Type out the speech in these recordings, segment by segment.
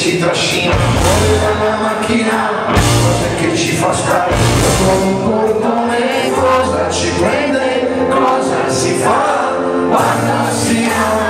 ci trascina, voglio la macchina, cosa che ci fa stare, non importa me, cosa ci prende, cosa si fa, guarda si fa.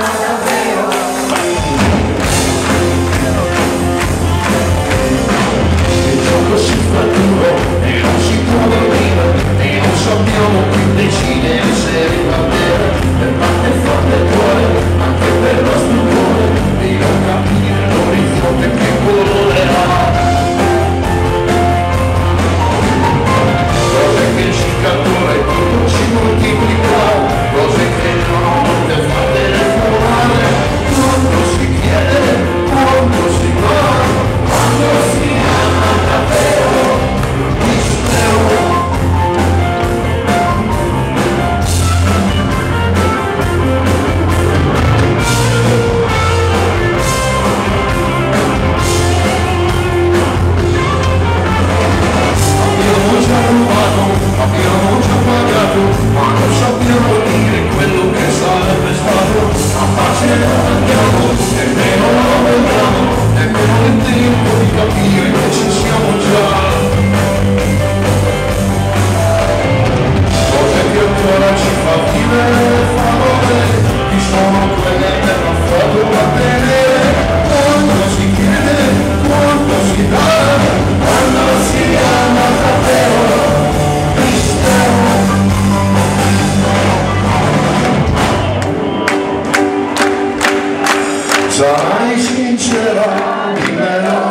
Sarai sincera, libera.